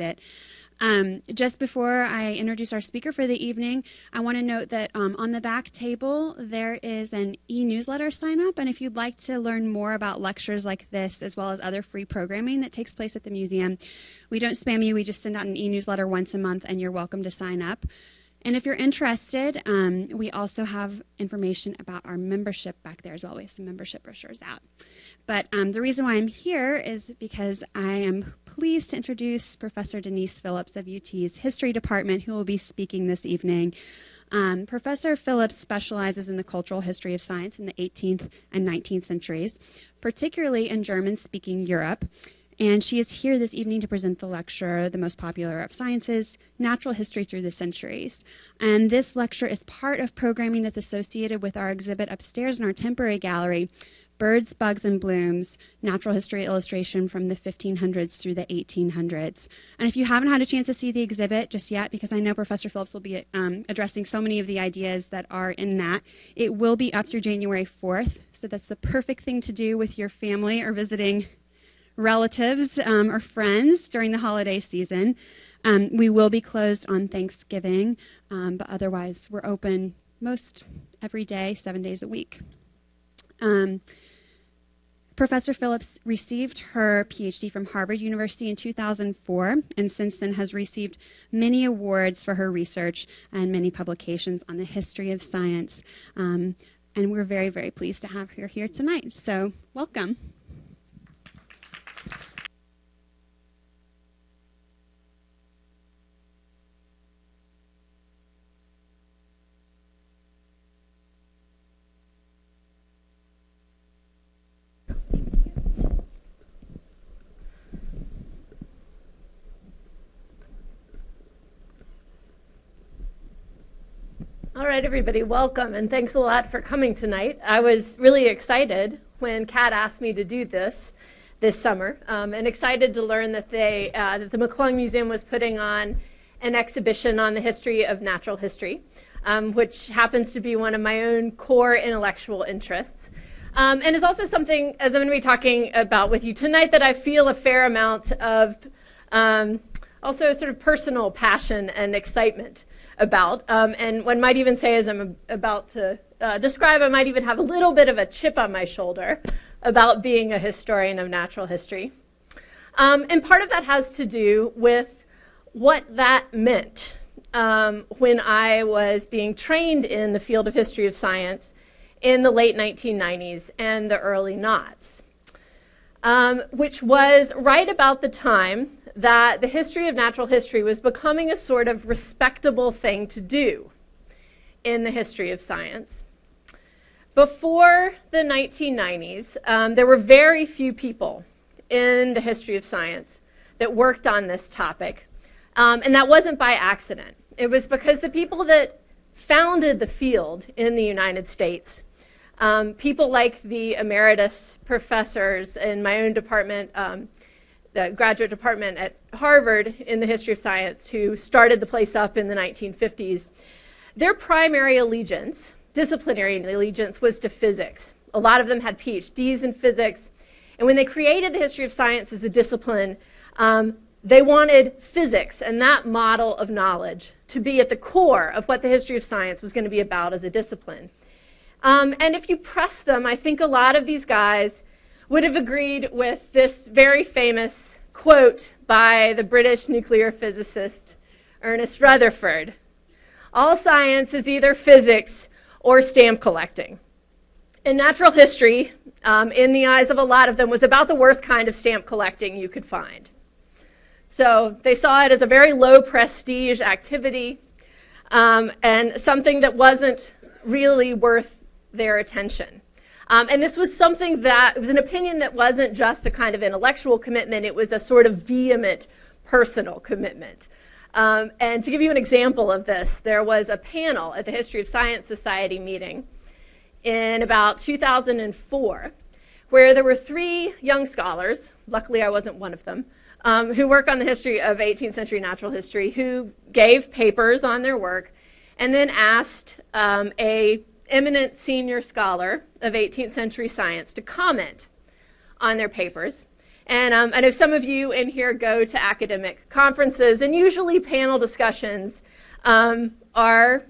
it. Just before I introduce our speaker for the evening, I want to note that on the back table there is an e-newsletter sign up, and if you'd like to learn more about lectures like this as well as other free programming that takes place at the museum, we don't spam you, we just send out an e-newsletter once a month and you're welcome to sign up. And if you're interested, we also have information about our membership back there as well. We have some membership brochures out. But the reason why I'm here is because I am pleased to introduce Professor Denise Phillips of UT's History Department, who will be speaking this evening. Professor Phillips specializes in the cultural history of science in the 18th and 19th centuries, particularly in German-speaking Europe. And she is here this evening to present the lecture, The Most Popular of Sciences, Natural History Through the Centuries. And this lecture is part of programming that's associated with our exhibit upstairs in our temporary gallery, Birds, Bugs, and Blooms, Natural History Illustration from the 1500s through the 1800s. And if you haven't had a chance to see the exhibit just yet, because I know Professor Phillips will be addressing so many of the ideas that are in that, it will be up through January 4th. So that's the perfect thing to do with your family or visiting relatives or friends during the holiday season. We will be closed on Thanksgiving, but otherwise we're open most every day, 7 days a week. Professor Phillips received her PhD from Harvard University in 2004, and since then has received many awards for her research and many publications on the history of science. And we're very, very pleased to have her here tonight. So welcome. All right, everybody, welcome, and thanks a lot for coming tonight. I was really excited when Kat asked me to do this summer, and excited to learn that that the McClung Museum was putting on an exhibition on the history of natural history, which happens to be one of my own core intellectual interests. And is also something, as I'm going to be talking about with you tonight, that I feel a fair amount of also sort of personal passion and excitement about, and one might even say, as I'm about to describe, I might even have a little bit of a chip on my shoulder about being a historian of natural history. And part of that has to do with what that meant when I was being trained in the field of history of science in the late 1990s and the early noughts, which was right about the time that the history of natural history was becoming a sort of respectable thing to do in the history of science. Before the 1990s, there were very few people in the history of science that worked on this topic, and that wasn't by accident. It was because the people that founded the field in the United States, people like the emeritus professors in my own department, the graduate department at Harvard in the history of science, who started the place up in the 1950s, their primary allegiance, disciplinary allegiance, was to physics. A lot of them had PhDs in physics. And when they created the history of science as a discipline, they wanted physics and that model of knowledge to be at the core of what the history of science was going to be about as a discipline. And if you press them, I think a lot of these guys would have agreed with this very famous quote by the British nuclear physicist Ernest Rutherford: all science is either physics or stamp collecting. And natural history, in the eyes of a lot of them, was about the worst kind of stamp collecting you could find. So they saw it as a very low prestige activity, and something that wasn't really worth their attention. And this was something that, it was an opinion that wasn't just a kind of intellectual commitment, it was a sort of vehement personal commitment. And to give you an example of this, there was a panel at the History of Science Society meeting in about 2004, where there were three young scholars, luckily I wasn't one of them, who work on the history of 18th century natural history, who gave papers on their work and then asked a eminent senior scholar of 18th century science to comment on their papers. And I know some of you in here go to academic conferences, and usually panel discussions are,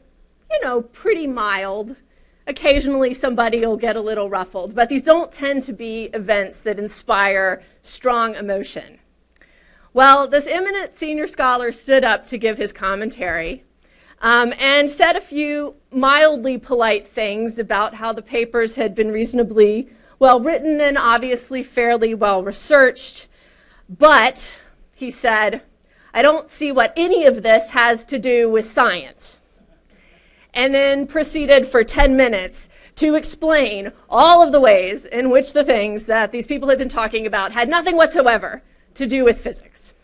you know, pretty mild. Occasionally somebody will get a little ruffled, but these don't tend to be events that inspire strong emotion. Well, this eminent senior scholar stood up to give his commentary and said a few mildly polite things about how the papers had been reasonably well written and obviously fairly well researched, but he said, "I don't see what any of this has to do with science," and then proceeded for 10 minutes to explain all of the ways in which the things that these people had been talking about had nothing whatsoever to do with physics.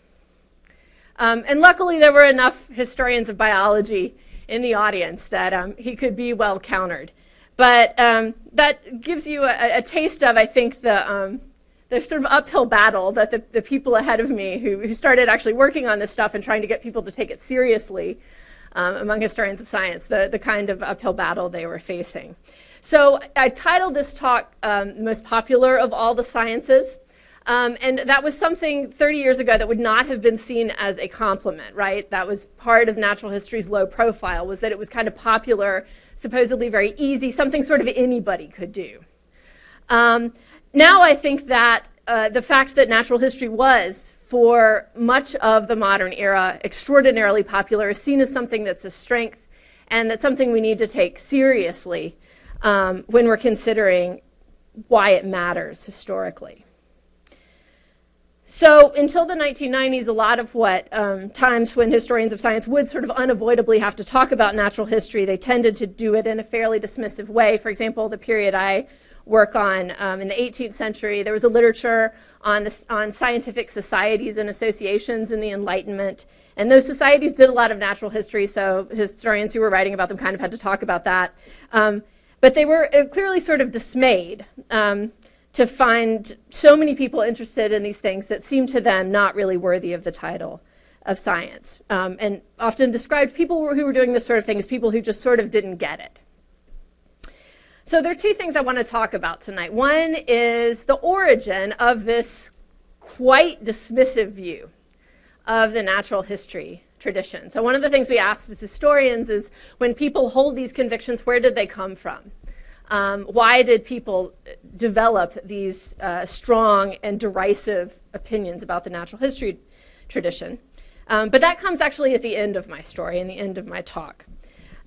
And luckily, there were enough historians of biology in the audience that he could be well countered. But that gives you a taste of, I think, the sort of uphill battle that the people ahead of me who started actually working on this stuff and trying to get people to take it seriously among historians of science, the kind of uphill battle they were facing. So I titled this talk, Most Popular of All the Sciences. And that was something 30 years ago that would not have been seen as a compliment, right? That was part of natural history's low profile, was that it was kind of popular, supposedly very easy, something sort of anybody could do. Now I think that the fact that natural history was, for much of the modern era, extraordinarily popular is seen as something that's a strength, and that's something we need to take seriously when we're considering why it matters historically. So until the 1990s, a lot of what times when historians of science would sort of unavoidably have to talk about natural history, they tended to do it in a fairly dismissive way. For example, the period I work on in the 18th century, there was a literature on scientific societies and associations in the Enlightenment. And those societies did a lot of natural history, so historians who were writing about them kind of had to talk about that. But they were clearly sort of dismayed to find so many people interested in these things that seemed to them not really worthy of the title of science, and often described people who were doing this sort of thing as people who just sort of didn't get it. So there are two things I want to talk about tonight. One is the origin of this quite dismissive view of the natural history tradition. So one of the things we asked as historians is, when people hold these convictions, where did they come from? Why did people develop these strong and derisive opinions about the natural history tradition? But that comes actually at the end of my story and the end of my talk.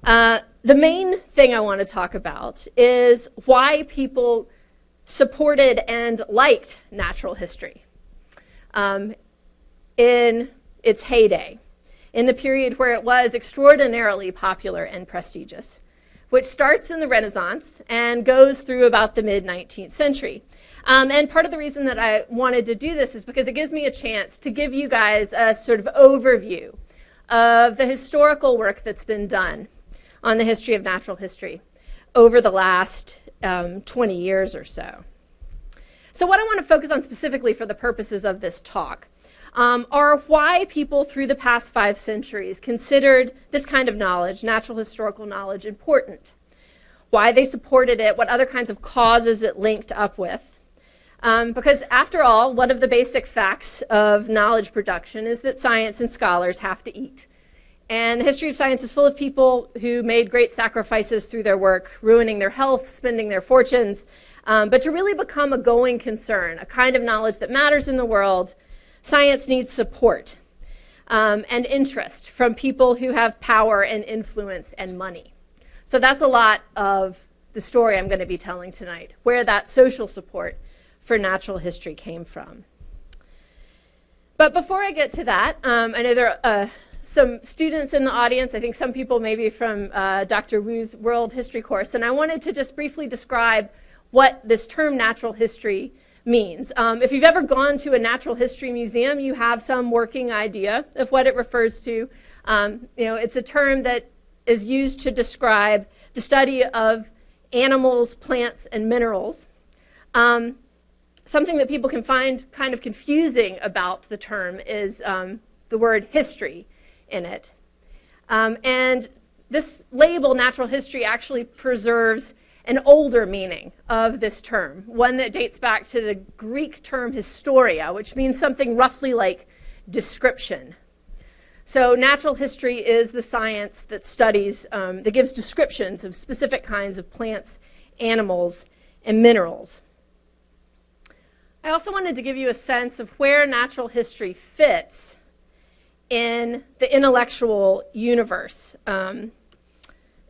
The main thing I want to talk about is why people supported and liked natural history in its heyday, in the period where it was extraordinarily popular and prestigious, which starts in the Renaissance and goes through about the mid-19th century. And part of the reason that I wanted to do this is because it gives me a chance to give you guys a sort of overview of the historical work that's been done on the history of natural history over the last 20 years or so. So what I want to focus on specifically for the purposes of this talk are why people through the past 5 centuries considered this kind of knowledge, natural historical knowledge, important, why they supported it, what other kinds of causes it linked up with. Because after all, one of the basic facts of knowledge production is that science and scholars have to eat. And the history of science is full of people who made great sacrifices through their work, ruining their health, spending their fortunes. But to really become a going concern, a kind of knowledge that matters in the world, science needs support and interest from people who have power and influence and money. So that's a lot of the story I'm going to be telling tonight, where that social support for natural history came from. But before I get to that, I know there are some students in the audience, I think some people maybe from Dr. Wu's World History course, and I wanted to just briefly describe what this term natural history means. If you've ever gone to a natural history museum, you have some working idea of what it refers to. You know, it's a term that is used to describe the study of animals, plants, and minerals. Something that people can find kind of confusing about the term is the word history in it. And this label, natural history, actually preserves an older meaning of this term, one that dates back to the Greek term historia, which means something roughly like description. So natural history is the science that studies, that gives descriptions of specific kinds of plants, animals, and minerals. I also wanted to give you a sense of where natural history fits in the intellectual universe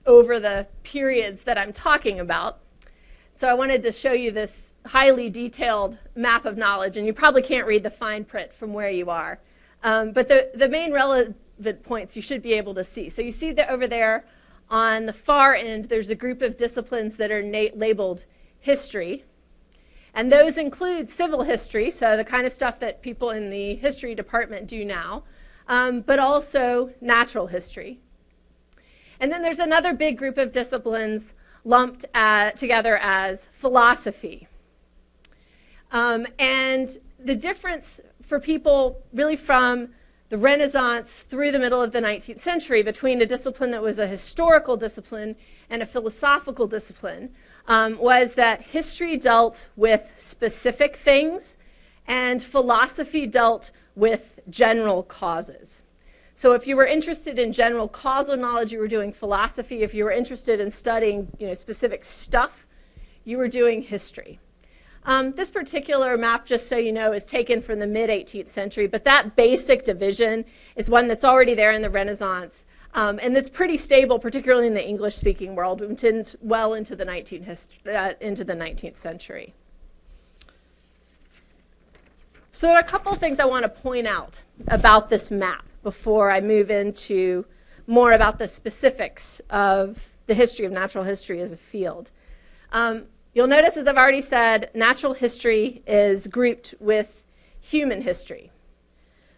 over the periods that I'm talking about. So I wanted to show you this highly detailed map of knowledge, and you probably can't read the fine print from where you are. But the main relevant points you should be able to see. So you see that over there on the far end, there's a group of disciplines that are labeled history. And those include civil history, so the kind of stuff that people in the history department do now, but also natural history. And then there's another big group of disciplines lumped together as philosophy. And the difference for people really from the Renaissance through the middle of the 19th century between a discipline that was a historical discipline and a philosophical discipline was that history dealt with specific things and philosophy dealt with general causes. So if you were interested in general causal knowledge, you were doing philosophy. If you were interested in studying, you know, specific stuff, you were doing history. This particular map, just so you know, is taken from the mid-18th century, but that basic division is one that's already there in the Renaissance, and it's pretty stable, particularly in the English-speaking world, well into the 19th century. So there are a couple of things I want to point out about this map before I move into more about the specifics of the history of natural history as a field. You'll notice, as I've already said, natural history is grouped with human history.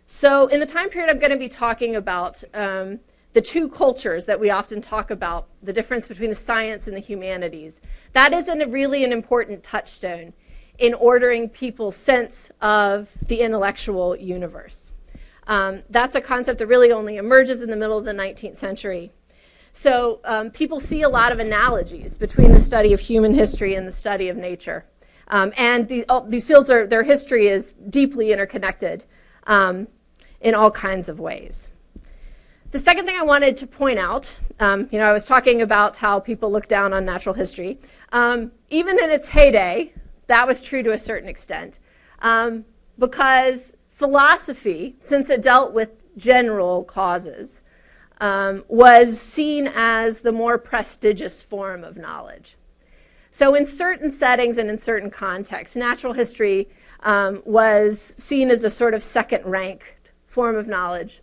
So in the time period I'm going to be talking about, the two cultures that we often talk about, the difference between the science and the humanities, that is really an important touchstone in ordering people's sense of the intellectual universe. That's a concept that really only emerges in the middle of the 19th century. So people see a lot of analogies between the study of human history and the study of nature. And these fields, their history is deeply interconnected in all kinds of ways. The second thing I wanted to point out, you know, I was talking about how people look down on natural history. Even in its heyday, that was true to a certain extent, because philosophy, since it dealt with general causes, was seen as the more prestigious form of knowledge. So in certain settings and in certain contexts, natural history was seen as a sort of second-ranked form of knowledge.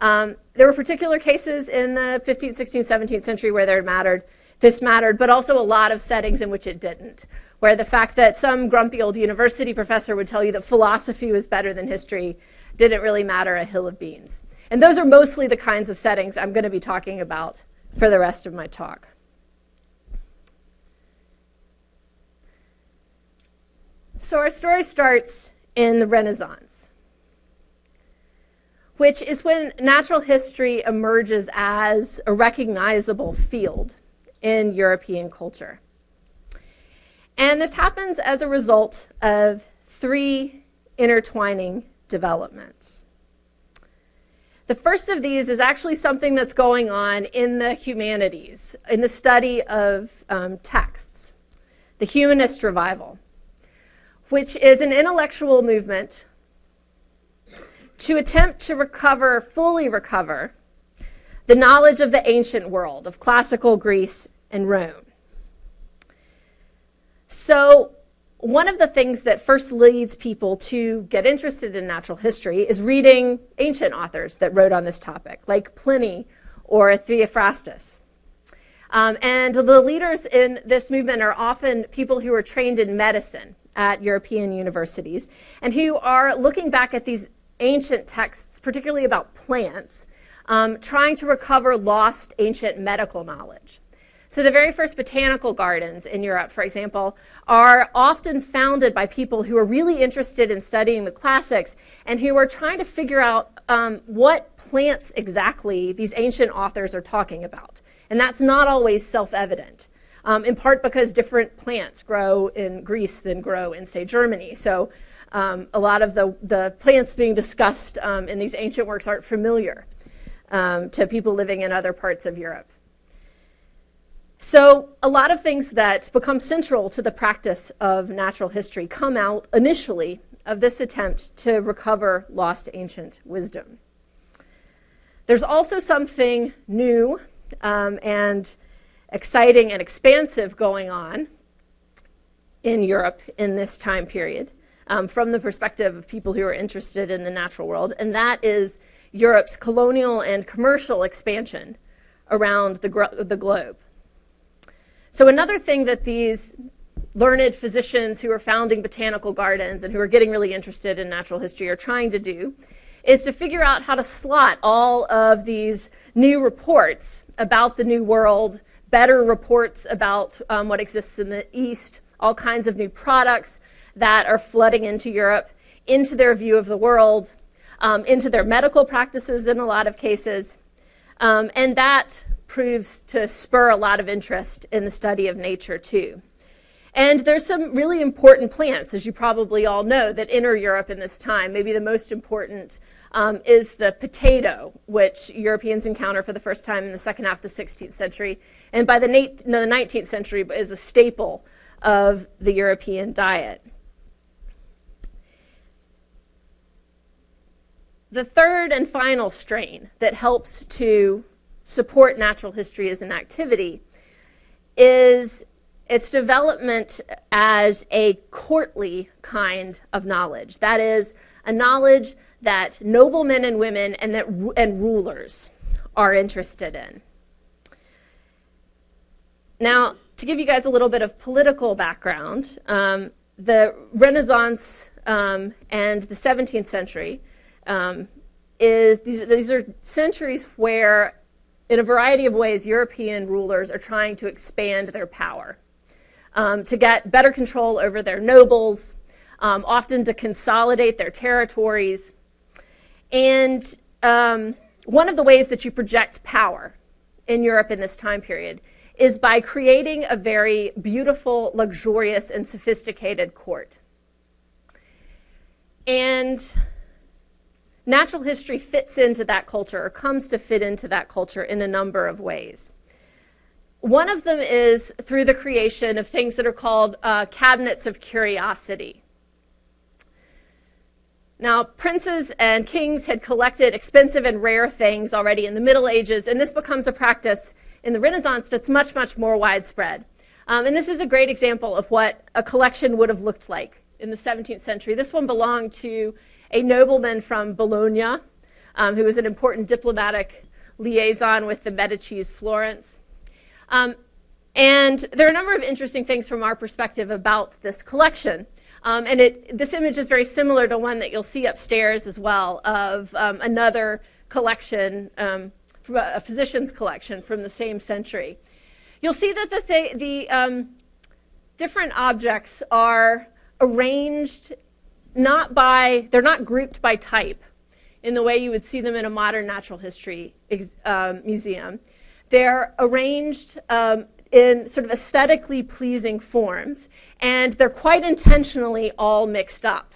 There were particular cases in the 15th, 16th, 17th century where this mattered, but also a lot of settings in which it didn't, where the fact that some grumpy old university professor would tell you that philosophy was better than history didn't really matter a hill of beans. And those are mostly the kinds of settings I'm going to be talking about for the rest of my talk. So our story starts in the Renaissance, which is when natural history emerges as a recognizable field in European culture. And this happens as a result of three intertwining developments. The first of these is actually something that's going on in the humanities, in the study of texts, the humanist revival, which is an intellectual movement to attempt to fully recover, the knowledge of the ancient world, of classical Greece and Rome. So one of the things that first leads people to get interested in natural history is reading ancient authors that wrote on this topic, like Pliny or Theophrastus. And the leaders in this movement are often people who are trained in medicine at European universities and who are looking back at these ancient texts, particularly about plants, trying to recover lost ancient medical knowledge. So the very first botanical gardens in Europe, for example, are often founded by people who are really interested in studying the classics and who are trying to figure out what plants exactly these ancient authors are talking about. And that's not always self-evident. in part because different plants grow in Greece than grow in, say, Germany. So a lot of the plants being discussed in these ancient works aren't familiar to people living in other parts of Europe. So a lot of things that become central to the practice of natural history come out initially of this attempt to recover lost ancient wisdom. There's also something new and exciting and expansive going on in Europe in this time period from the perspective of people who are interested in the natural world, and that is Europe's colonial and commercial expansion around the globe. So another thing that these learned physicians who are founding botanical gardens and who are getting really interested in natural history are trying to do is to figure out how to slot all of these new reports about the New World, better reports about what exists in the East, all kinds of new products that are flooding into Europe, into their view of the world, into their medical practices in a lot of cases, and that proves to spur a lot of interest in the study of nature too. And there's some really important plants, as you probably all know, that enter Europe in this time. Maybe the most important is the potato, which Europeans encounter for the first time in the second half of the 16th century. And by the 19th century is a staple of the European diet. The third and final strain that helps to support natural history as an activity is its development as a courtly kind of knowledge. That is, a knowledge that noblemen and women and rulers are interested in. Now, to give you guys a little bit of political background, the Renaissance and the 17th century these are centuries where in a variety of ways, European rulers are trying to expand their power, to get better control over their nobles, often to consolidate their territories. And one of the ways that you project power in Europe in this time period is by creating a very beautiful, luxurious, and sophisticated court. And natural history fits into that culture, or comes to fit into that culture in a number of ways. One of them is through the creation of things that are called cabinets of curiosity. Now, princes and kings had collected expensive and rare things already in the Middle Ages, and this becomes a practice in the Renaissance that's much, much more widespread. And this is a great example of what a collection would have looked like in the 17th century. This one belonged to a nobleman from Bologna, who was an important diplomatic liaison with the Medici's Florence. And there are a number of interesting things from our perspective about this collection. And this image is very similar to one that you'll see upstairs as well of another collection, from a physician's collection from the same century. You'll see that the different objects are arranged they're not grouped by type in the way you would see them in a modern natural history museum. They're arranged in sort of aesthetically pleasing forms, and they're quite intentionally all mixed up.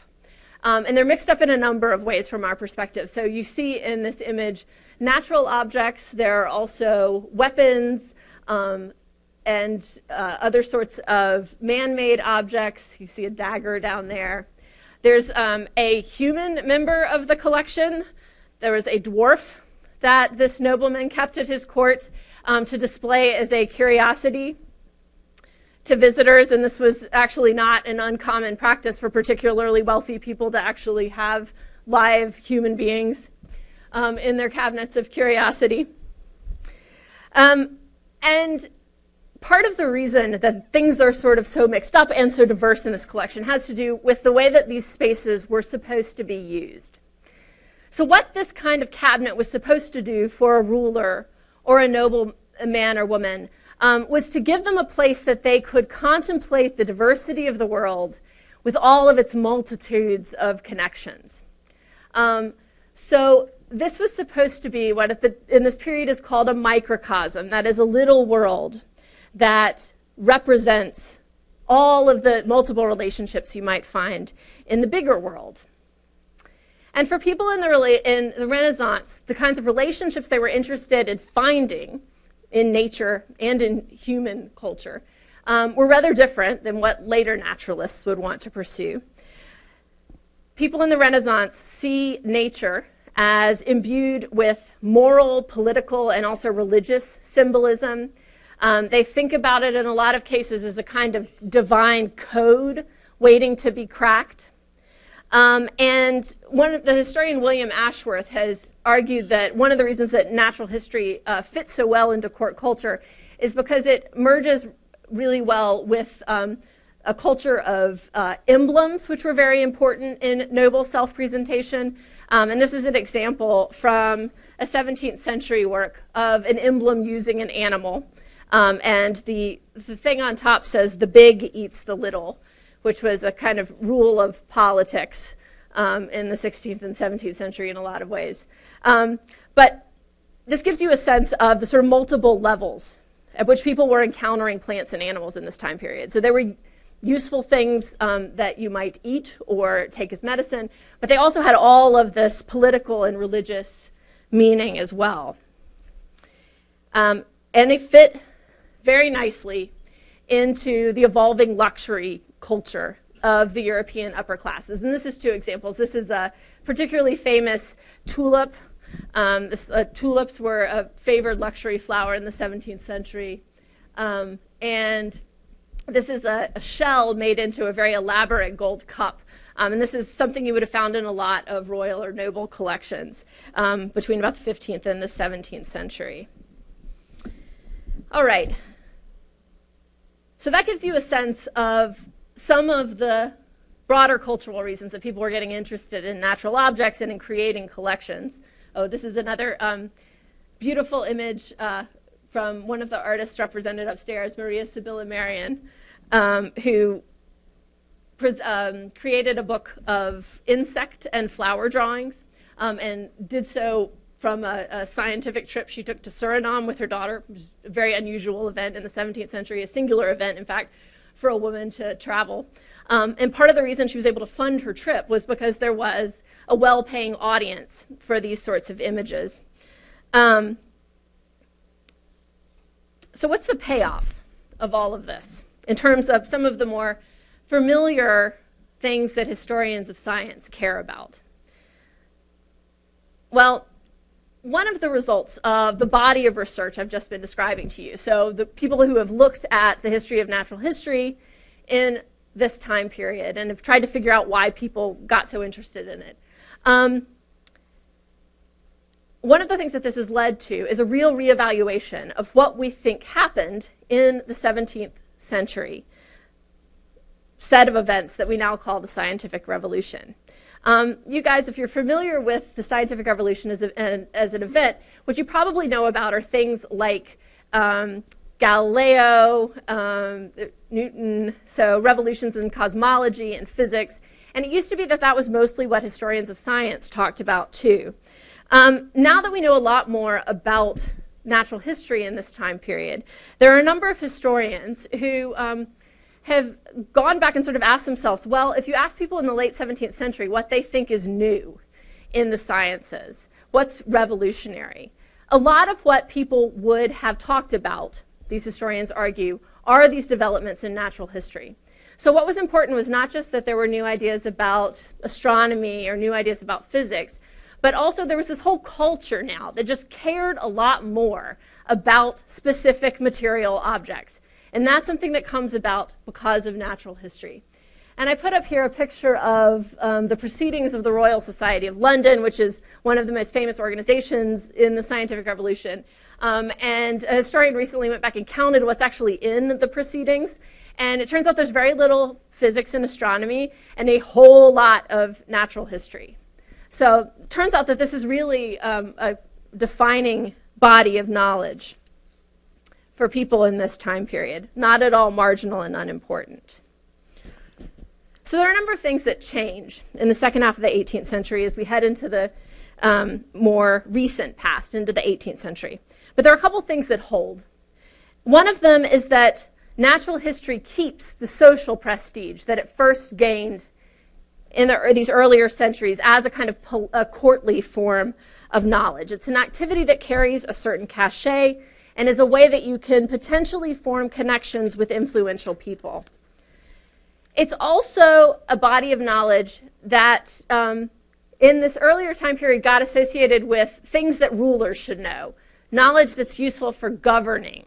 And they're mixed up in a number of ways from our perspective. So you see in this image natural objects, there are also weapons, and other sorts of man-made objects. You see a dagger down there. There's a human member of the collection. There was a dwarf that this nobleman kept at his court to display as a curiosity to visitors. And this was actually not an uncommon practice for particularly wealthy people to actually have live human beings in their cabinets of curiosity. And part of the reason that things are sort of so mixed up and so diverse in this collection has to do with the way that these spaces were supposed to be used. So what this kind of cabinet was supposed to do for a ruler or a noble man or woman was to give them a place that they could contemplate the diversity of the world with all of its multitudes of connections. So this was supposed to be what in this period is called a microcosm, that is a little world that represents all of the multiple relationships you might find in the bigger world. And for people in the Renaissance, the kinds of relationships they were interested in finding in nature and in human culture were rather different than what later naturalists would want to pursue. People in the Renaissance see nature as imbued with moral, political, and also religious symbolism. They think about it in a lot of cases as a kind of divine code waiting to be cracked. And one of the historian William Ashworth has argued that one of the reasons that natural history fits so well into court culture is because it merges really well with a culture of emblems, which were very important in noble self-presentation. And this is an example from a 17th century work of an emblem using an animal. And the thing on top says, "The big eats the little," which was a kind of rule of politics in the 16th and 17th century in a lot of ways. But this gives you a sense of the sort of multiple levels at which people were encountering plants and animals in this time period. So there were useful things that you might eat or take as medicine, but they also had all of this political and religious meaning as well. And they fit very nicely into the evolving luxury culture of the European upper classes. And this is two examples. This is a particularly famous tulip. Tulips were a favored luxury flower in the 17th century. And this is a shell made into a very elaborate gold cup. And this is something you would have found in a lot of royal or noble collections between about the 15th and the 17th century. All right. So that gives you a sense of some of the broader cultural reasons that people were getting interested in natural objects and in creating collections. Oh, this is another beautiful image from one of the artists represented upstairs, Maria Sibylla Merian, who created a book of insect and flower drawings and did so from a scientific trip she took to Suriname with her daughter, which is a very unusual event in the 17th century, a singular event, in fact, for a woman to travel. And part of the reason she was able to fund her trip was because there was a well-paying audience for these sorts of images. So what's the payoff of all of this in terms of some of the more familiar things that historians of science care about? Well, one of the results of the body of research I've just been describing to you, so the people who have looked at the history of natural history in this time period and have tried to figure out why people got so interested in it. One of the things that this has led to is a real reevaluation of what we think happened in the 17th century set of events that we now call the Scientific Revolution. You guys, if you're familiar with the Scientific Revolution as an event, what you probably know about are things like Galileo, Newton, so revolutions in cosmology and physics. And it used to be that that was mostly what historians of science talked about, too. Now that we know a lot more about natural history in this time period, there are a number of historians who have gone back and sort of asked themselves, well, if you ask people in the late 17th century what they think is new in the sciences, what's revolutionary, a lot of what people would have talked about, these historians argue, are these developments in natural history. So what was important was not just that there were new ideas about astronomy or new ideas about physics, but also there was this whole culture now that just cared a lot more about specific material objects. And that's something that comes about because of natural history. And I put up here a picture of the proceedings of the Royal Society of London, which is one of the most famous organizations in the Scientific Revolution. And a historian recently went back and counted what's actually in the proceedings. And it turns out there's very little physics and astronomy and a whole lot of natural history. So it turns out that this is really a defining body of knowledge for people in this time period, not at all marginal and unimportant. So there are a number of things that change in the second half of the 18th century as we head into the more recent past, into the 18th century. But there are a couple things that hold. One of them is that natural history keeps the social prestige that it first gained in these earlier centuries as a kind of a courtly form of knowledge. It's an activity that carries a certain cachet and is a way that you can potentially form connections with influential people. It's also a body of knowledge that in this earlier time period got associated with things that rulers should know, knowledge that's useful for governing.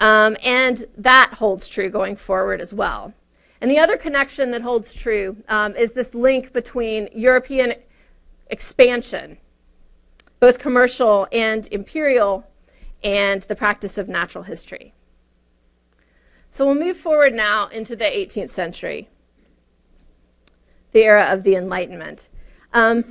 And that holds true going forward as well. And the other connection that holds true is this link between European expansion, both commercial and imperial, and the practice of natural history. So we'll move forward now into the 18th century, the era of the Enlightenment. And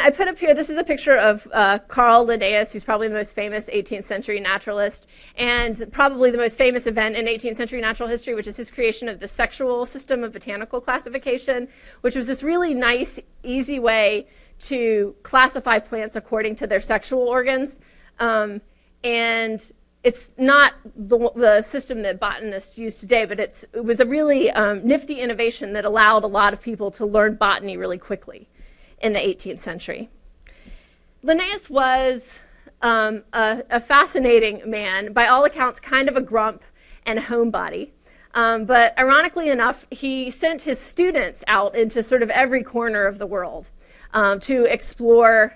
I put up here, this is a picture of Carl Linnaeus, who's probably the most famous 18th century naturalist, and probably the most famous event in 18th century natural history, which is his creation of the sexual system of botanical classification, which was this really nice, easy way to classify plants according to their sexual organs. And it's not the system that botanists use today, but it was a really nifty innovation that allowed a lot of people to learn botany really quickly in the 18th century. Linnaeus was a fascinating man, by all accounts kind of a grump and a homebody. But ironically enough, he sent his students out into sort of every corner of the world to explore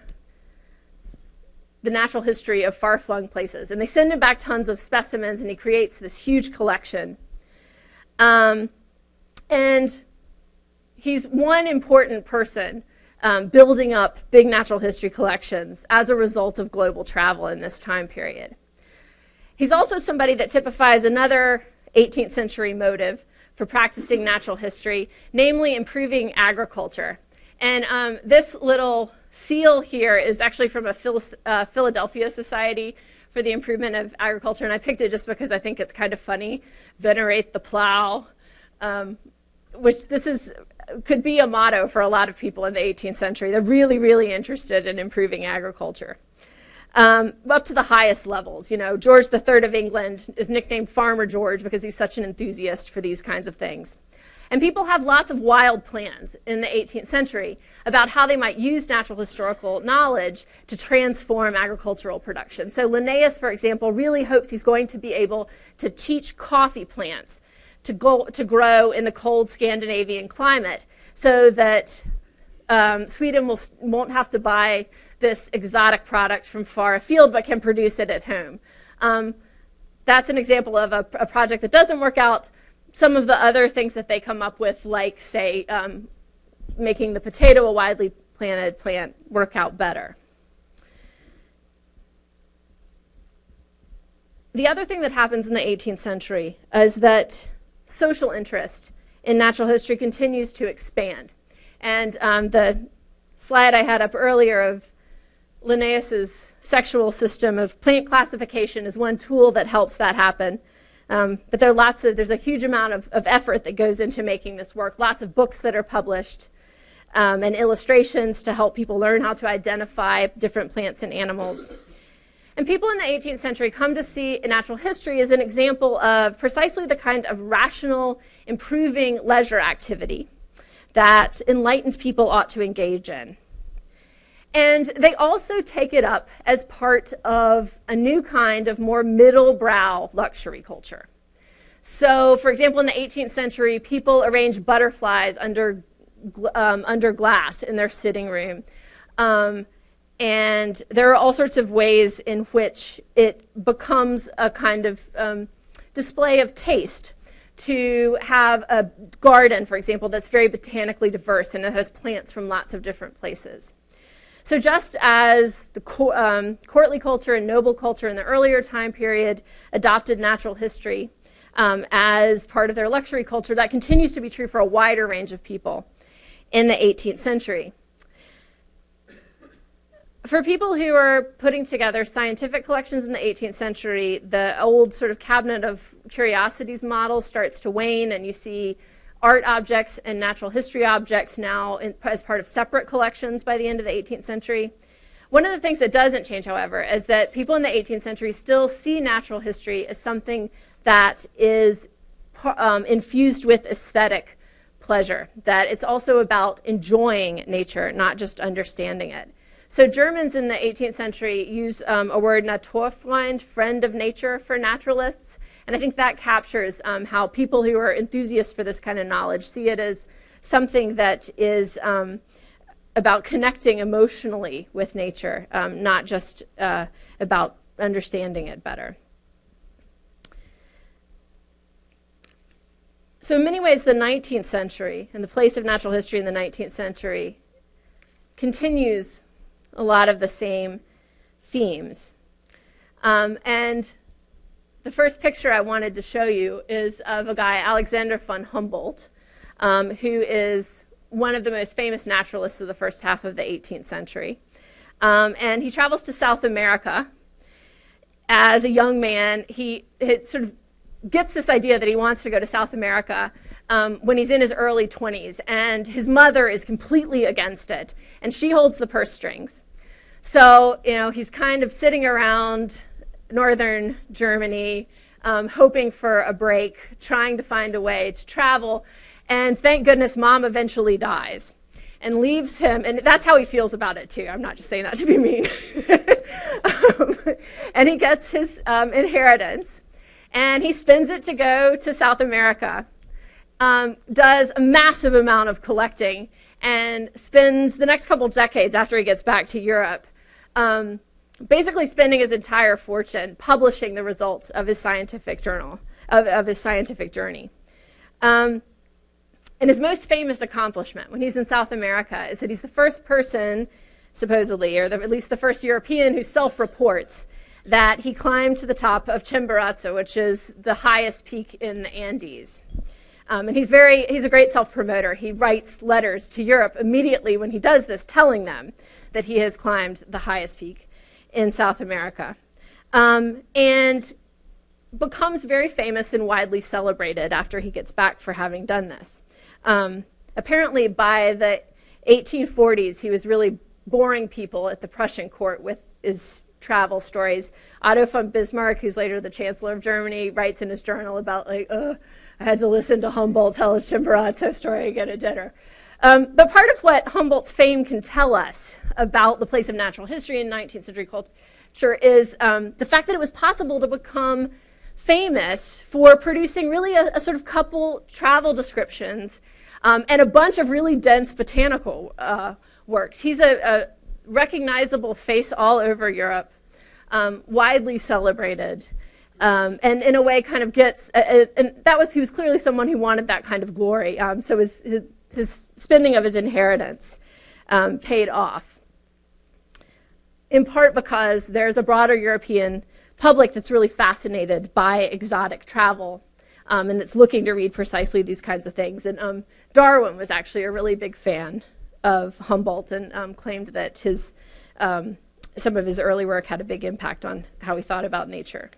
the natural history of far-flung places. And they send him back tons of specimens, and he creates this huge collection. And he's one important person building up big natural history collections as a result of global travel in this time period. He's also somebody that typifies another 18th century motive for practicing natural history, namely improving agriculture. And this little seal here is actually from a Philadelphia Society for the Improvement of Agriculture, and I picked it just because I think it's kind of funny, venerate the plow, which could be a motto for a lot of people in the 18th century. They're really, really interested in improving agriculture up to the highest levels. You know, George III of England is nicknamed Farmer George because he's such an enthusiast for these kinds of things. And people have lots of wild plans in the 18th century about how they might use natural historical knowledge to transform agricultural production. So Linnaeus, for example, really hopes he's going to be able to teach coffee plants to grow in the cold Scandinavian climate so that Sweden won't have to buy this exotic product from far afield but can produce it at home. That's an example of a project that doesn't work out. Some of the other things that they come up with, like, say, making the potato a widely planted plant, work out better. The other thing that happens in the 18th century is that social interest in natural history continues to expand. And the slide I had up earlier of Linnaeus's sexual system of plant classification is one tool that helps that happen. But there's a huge amount of effort that goes into making this work, lots of books that are published and illustrations to help people learn how to identify different plants and animals. And people in the 18th century come to see natural history as an example of precisely the kind of rational, improving leisure activity that enlightened people ought to engage in. And they also take it up as part of a new kind of more middle-brow luxury culture. So, for example, in the 18th century, people arranged butterflies under glass in their sitting room. And there are all sorts of ways in which it becomes a kind of display of taste to have a garden, for example, that's very botanically diverse and it has plants from lots of different places. So just as the courtly culture and noble culture in the earlier time period adopted natural history as part of their luxury culture, that continues to be true for a wider range of people in the 18th century. For people who are putting together scientific collections in the 18th century, the old sort of cabinet of curiosities model starts to wane, and you see art objects and natural history objects now as part of separate collections by the end of the 18th century. One of the things that doesn't change, however, is that people in the 18th century still see natural history as something that is infused with aesthetic pleasure, that it's also about enjoying nature, not just understanding it. So Germans in the 18th century use a word, Naturfreund, friend of nature, for naturalists. And I think that captures how people who are enthusiasts for this kind of knowledge see it as something that is about connecting emotionally with nature, not just about understanding it better. So in many ways, the 19th century and the place of natural history in the 19th century continues a lot of the same themes. And the first picture I wanted to show you is of a guy, Alexander von Humboldt, who is one of the most famous naturalists of the first half of the 18th century. And he travels to South America. As a young man, he sort of gets this idea that he wants to go to South America when he's in his early 20s, and his mother is completely against it, and she holds the purse strings. So, you know, he's kind of sitting around northern Germany, hoping for a break, trying to find a way to travel, and thank goodness Mom eventually dies and leaves him, and that's how he feels about it too. I'm not just saying that to be mean. And he gets his inheritance, and he spends it to go to South America, does a massive amount of collecting, and spends the next couple decades after he gets back to Europe basically spending his entire fortune publishing the results of his scientific journal, of his scientific journey. And his most famous accomplishment when he's in South America is that he's the first person, supposedly, or at least the first European who self-reports that he climbed to the top of Chimborazo, which is the highest peak in the Andes. And he's a great self-promoter. He writes letters to Europe immediately when he does this, telling them that he has climbed the highest peak in South America, and becomes very famous and widely celebrated after he gets back for having done this. Apparently by the 1840s, he was really boring people at the Prussian court with his travel stories. Otto von Bismarck, who's later the Chancellor of Germany, writes in his journal about, like, I had to listen to Humboldt tell his Chimborazo story again at dinner. But part of what Humboldt's fame can tell us about the place of natural history in 19th century culture is the fact that it was possible to become famous for producing really a sort of couple travel descriptions and a bunch of really dense botanical works. He's a recognizable face all over Europe, widely celebrated, and in a way kind of gets, and that was, he was clearly someone who wanted that kind of glory, so his spending of his inheritance paid off, in part because there's a broader European public that's really fascinated by exotic travel and that's looking to read precisely these kinds of things. And Darwin was actually a really big fan of Humboldt and claimed that his, some of his early work had a big impact on how he thought about nature.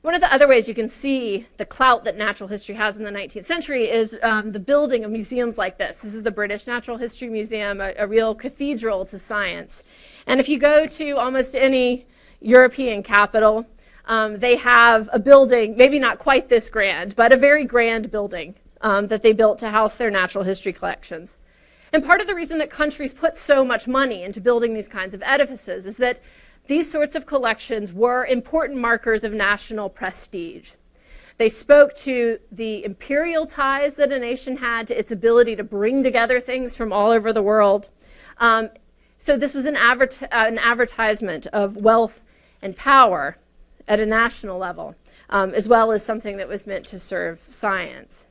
One of the other ways you can see the clout that natural history has in the 19th century is the building of museums like this. This is the British Natural History Museum, a real cathedral to science. And if you go to almost any European capital, they have a building, maybe not quite this grand, but a very grand building that they built to house their natural history collections. And part of the reason that countries put so much money into building these kinds of edifices is that these sorts of collections were important markers of national prestige. They spoke to the imperial ties that a nation had, to its ability to bring together things from all over the world. So this was an advertisement of wealth and power at a national level, as well as something that was meant to serve science.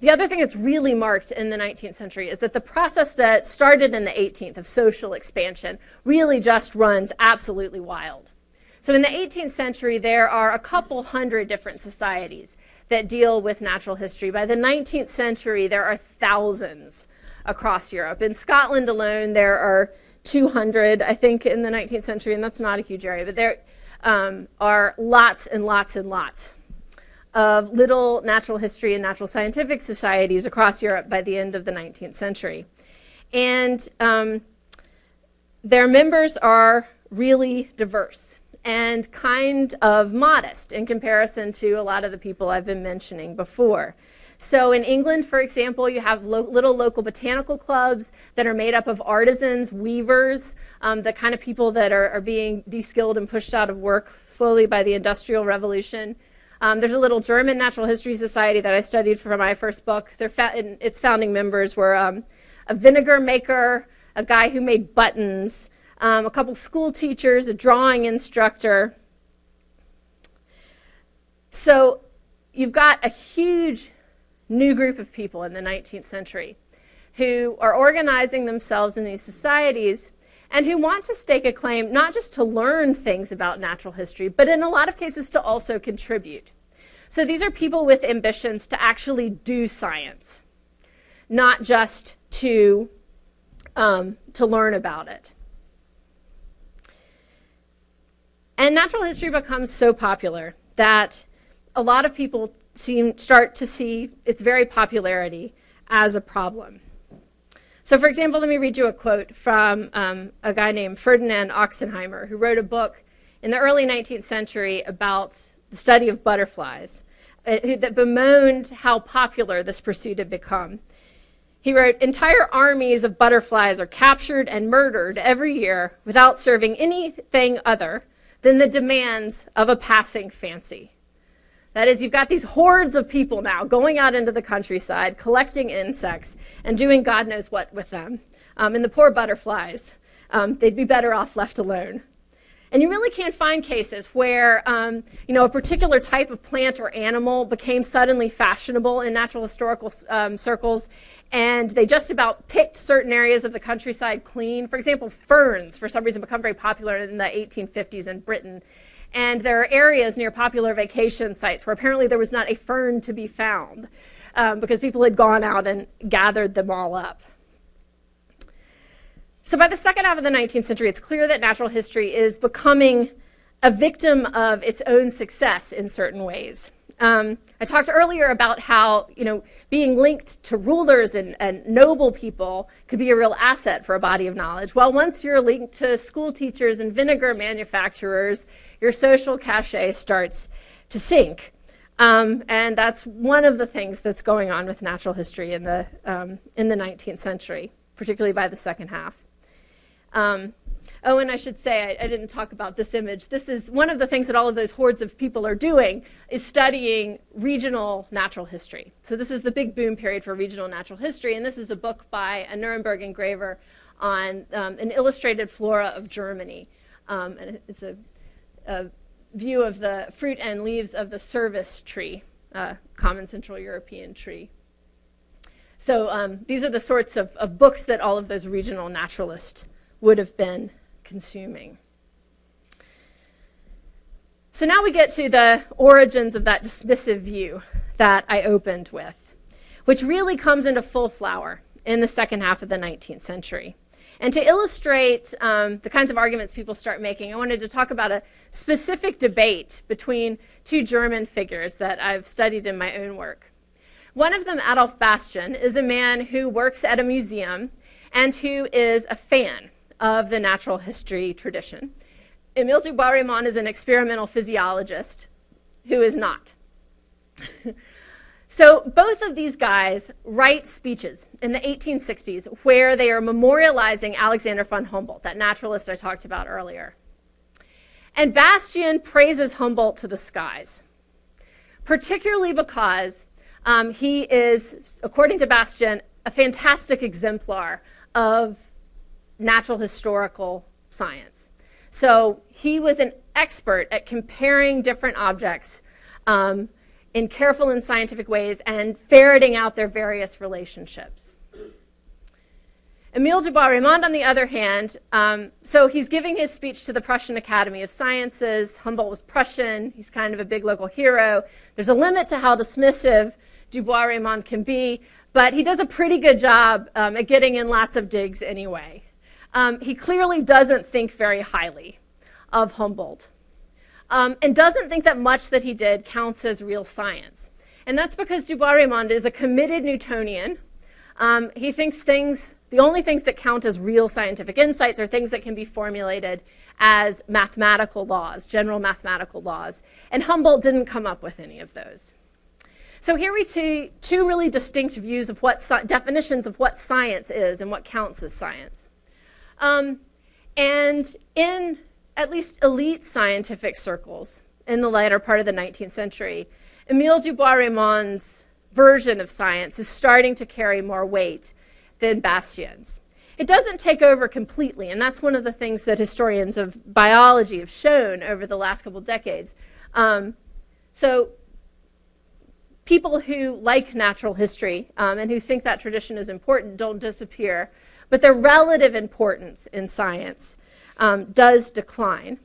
The other thing that's really marked in the 19th century is that the process that started in the 18th of social expansion really just runs absolutely wild. So in the 18th century, there are a couple hundred different societies that deal with natural history. By the 19th century, there are thousands across Europe. In Scotland alone, there are 200, I think, in the 19th century, and that's not a huge area, but there are lots and lots and lots of little natural history and natural scientific societies across Europe by the end of the 19th century. And their members are really diverse and kind of modest in comparison to a lot of the people I've been mentioning before. So in England, for example, you have little local botanical clubs that are made up of artisans, weavers, the kind of people that are being de-skilled and pushed out of work slowly by the Industrial Revolution. There's a little German Natural History Society that I studied for my first book. Its founding members were a vinegar maker, a guy who made buttons, a couple school teachers, a drawing instructor. So you've got a huge new group of people in the 19th century who are organizing themselves in these societies and who want to stake a claim not just to learn things about natural history, but in a lot of cases to also contribute. So these are people with ambitions to actually do science, not just to learn about it. And natural history becomes so popular that a lot of people start to see its very popularity as a problem. So for example, let me read you a quote from a guy named Ferdinand Ochsenheimer, who wrote a book in the early 19th century about the study of butterflies, that bemoaned how popular this pursuit had become. He wrote, "Entire armies of butterflies are captured and murdered every year without serving anything other than the demands of a passing fancy." That is, you've got these hordes of people now going out into the countryside, collecting insects, and doing God knows what with them. And the poor butterflies, they'd be better off left alone. And you really can find cases where a particular type of plant or animal became suddenly fashionable in natural historical circles, and they just about picked certain areas of the countryside clean. For example, ferns, for some reason, become very popular in the 1850s in Britain. And there are areas near popular vacation sites where apparently there was not a fern to be found because people had gone out and gathered them all up. So by the second half of the 19th century, it's clear that natural history is becoming a victim of its own success in certain ways. I talked earlier about how being linked to rulers and noble people could be a real asset for a body of knowledge. Well, once you're linked to school teachers and vinegar manufacturers, your social cachet starts to sink. And that's one of the things that's going on with natural history in the 19th century, particularly by the second half. Oh, and I should say, I didn't talk about this image. This is one of the things that all of those hordes of people are doing, is studying regional natural history. So this is the big boom period for regional natural history, and this is a book by a Nuremberg engraver on an illustrated flora of Germany. And it's a view of the fruit and leaves of the service tree, a common Central European tree. So these are the sorts of books that all of those regional naturalists would have been consuming. So now we get to the origins of that dismissive view that I opened with, which really comes into full flower in the second half of the 19th century. And to illustrate the kinds of arguments people start making, I wanted to talk about a specific debate between two German figures that I've studied in my own work. One of them, Adolf Bastian, is a man who works at a museum and who is a fan of the natural history tradition. Emil du Bois-Reymond is an experimental physiologist who is not. So both of these guys write speeches in the 1860s where they are memorializing Alexander von Humboldt, that naturalist I talked about earlier. And Bastian praises Humboldt to the skies, particularly because he is, according to Bastian, a fantastic exemplar of natural historical science. So he was an expert at comparing different objects in careful and scientific ways and ferreting out their various relationships. Emil du Bois-Reymond, on the other hand, so he's giving his speech to the Prussian Academy of Sciences. Humboldt was Prussian. He's kind of a big local hero. There's a limit to how dismissive du Bois-Reymond can be, but he does a pretty good job at getting in lots of digs anyway. He clearly doesn't think very highly of Humboldt and doesn't think that much that he did counts as real science. And that's because du Bois-Reymond is a committed Newtonian. He thinks things, The only things that count as real scientific insights are things that can be formulated as mathematical laws, general mathematical laws. And Humboldt didn't come up with any of those. So here we see two really distinct views of what definitions of what science is and what counts as science. And in at least elite scientific circles in the latter part of the 19th century, Emil du Bois-Reymond's version of science is starting to carry more weight than Bastian's. It doesn't take over completely, and that's one of the things that historians of biology have shown over the last couple decades. So people who like natural history and who think that tradition is important don't disappear, but their relative importance in science does decline.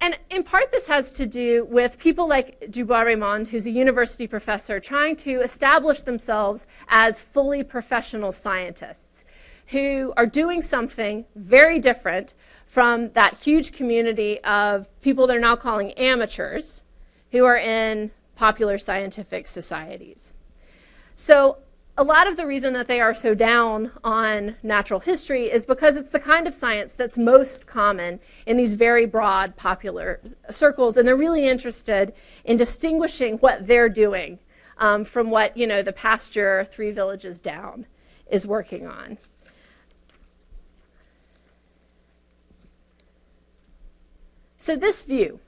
And in part this has to do with people like du Bois-Reymond, who's a university professor, trying to establish themselves as fully professional scientists who are doing something very different from that huge community of people they're now calling amateurs who are in popular scientific societies. So a lot of the reason that they are so down on natural history is because it's the kind of science that's most common in these very broad popular circles, and they're really interested in distinguishing what they're doing from what, you know, the pasture 3 villages down is working on. So this view,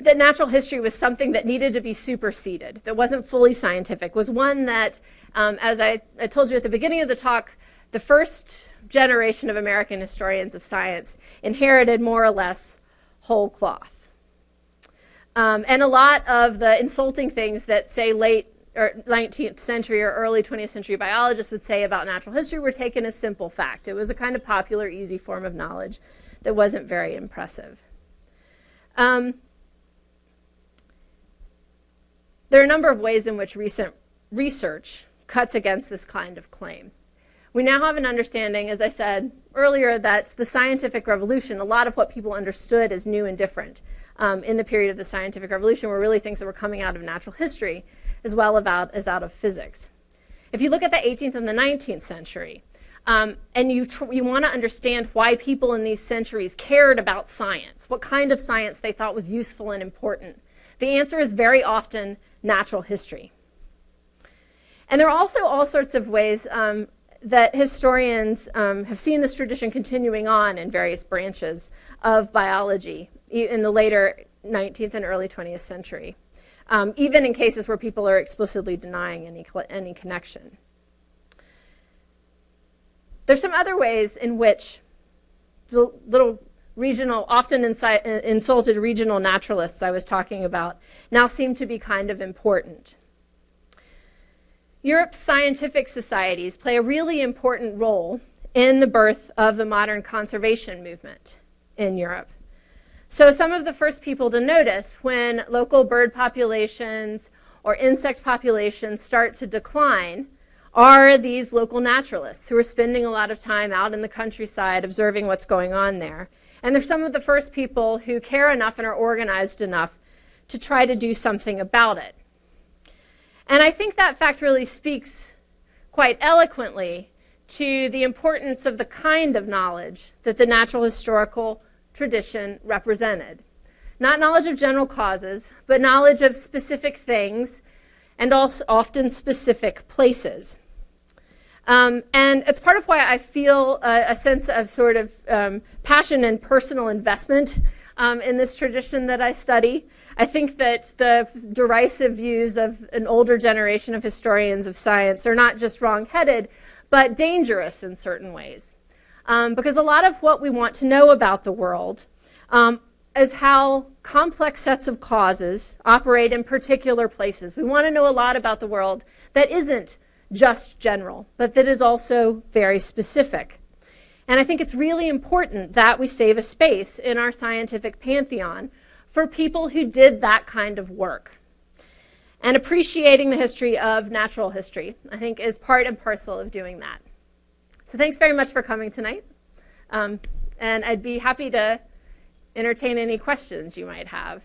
that natural history was something that needed to be superseded, that wasn't fully scientific, was one that, as I told you at the beginning of the talk, the first generation of American historians of science inherited more or less whole cloth. And a lot of the insulting things that, say, late or 19th century or early 20th century biologists would say about natural history were taken as simple fact. It was a kind of popular, easy form of knowledge that wasn't very impressive. There are a number of ways in which recent research cuts against this kind of claim. We now have an understanding, as I said earlier, that the scientific revolution, a lot of what people understood as new and different in the period of the scientific revolution were really things that were coming out of natural history as well as out of physics. If you look at the 18th and the 19th century, and you want to understand why people in these centuries cared about science, what kind of science they thought was useful and important, the answer is very often natural history. And there are also all sorts of ways that historians have seen this tradition continuing on in various branches of biology in the later 19th and early 20th century, even in cases where people are explicitly denying any connection. There's some other ways in which the little regional, often insulted regional naturalists I was talking about now seem to be kind of important. Europe's scientific societies play a really important role in the birth of the modern conservation movement in Europe. So some of the first people to notice when local bird populations or insect populations start to decline are these local naturalists who are spending a lot of time out in the countryside observing what's going on there. And they're some of the first people who care enough and are organized enough to try to do something about it. And I think that fact really speaks quite eloquently to the importance of the kind of knowledge that the natural historical tradition represented. Not knowledge of general causes, but knowledge of specific things and also often specific places. And it's part of why I feel a sense of sort of passion and personal investment in this tradition that I study. I think that the derisive views of an older generation of historians of science are not just wrong-headed, but dangerous in certain ways. Because a lot of what we want to know about the world is how complex sets of causes operate in particular places. We want to know a lot about the world that isn't just general, but that is also very specific. And I think it's really important that we save a space in our scientific pantheon for people who did that kind of work. And appreciating the history of natural history, I think, is part and parcel of doing that. So thanks very much for coming tonight. And I'd be happy to entertain any questions you might have.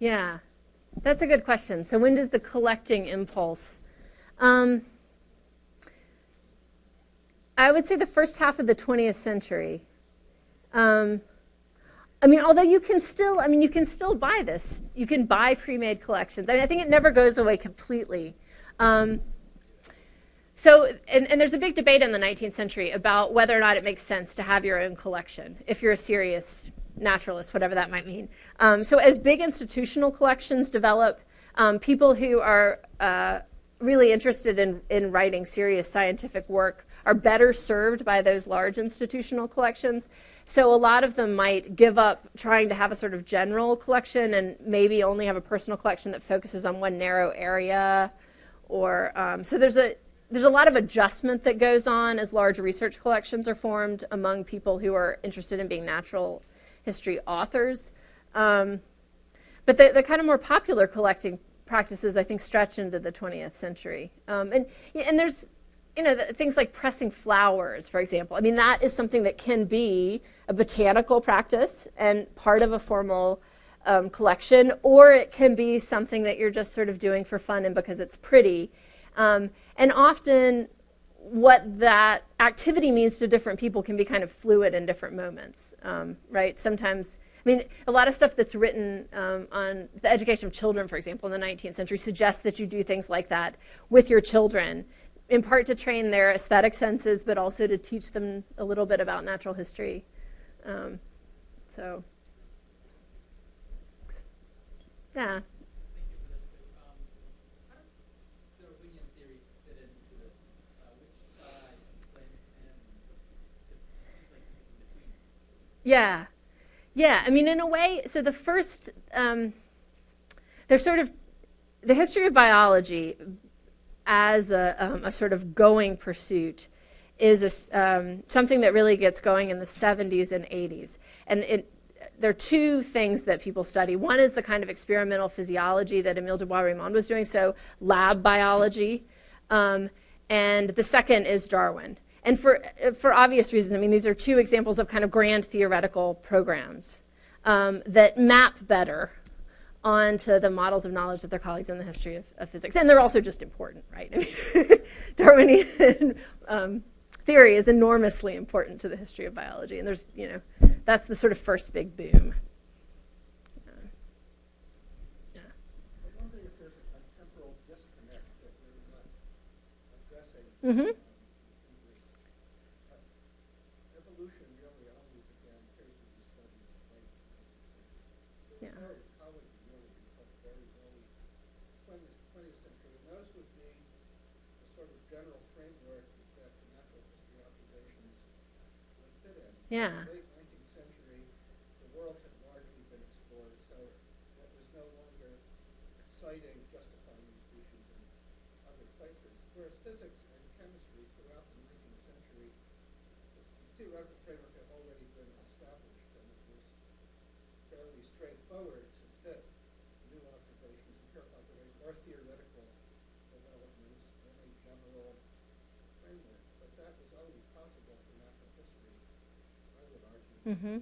Yeah, that's a good question. So when does the collecting impulse? I would say the first half of the 20th century. I mean, although you can still, you can still buy this. You can buy pre-made collections. I think it never goes away completely. So there's a big debate in the 19th century about whether or not it makes sense to have your own collection, if you're a serious naturalist, whatever that might mean. So as big institutional collections develop, people who are really interested in writing serious scientific work are better served by those large institutional collections. So a lot of them might give up trying to have a sort of general collection and maybe only have a personal collection that focuses on one narrow area. Or so there's a lot of adjustment that goes on as large research collections are formed among people who are interested in being natural history authors. But the kind of more popular collecting practices, I think, stretch into the 20th century. And there's things like pressing flowers, for example. That is something that can be a botanical practice and part of a formal collection, or it can be something that you're just sort of doing for fun and because it's pretty. And often what that activity means to different people can be kind of fluid in different moments, right? Sometimes, a lot of stuff that's written on the education of children, for example, in the 19th century suggests that you do things like that with your children, in part to train their aesthetic senses, but also to teach them a little bit about natural history. Yeah. Yeah. Yeah, in a way, so the first, there's sort of the history of biology, as a sort of going pursuit is something that really gets going in the 70s and 80s. And there are two things that people study. One is the kind of experimental physiology that Emil du Bois-Reymond was doing, so lab biology. And the second is Darwin. And for obvious reasons, these are two examples of kind of grand theoretical programs that map better onto the models of knowledge that their colleagues in the history of physics. And they're also just important, right? Darwinian theory is enormously important to the history of biology. And there's, that's the sort of first big boom. Yeah. I wonder if there's a temporal disconnect that you're not addressing. Mm-hmm. Evolution really only began facing the study of life. Yeah. Yeah. In the late 19th century, the world had largely been explored, so that was no longer citing, justifying species in other places. Whereas physics and chemistry throughout the 19th century, the theoretical framework had already been established, and it was fairly straightforward to fit new observations, empirical observations, or theoretical developments in a general framework. But that was always possible for natural history. Mm-hmm.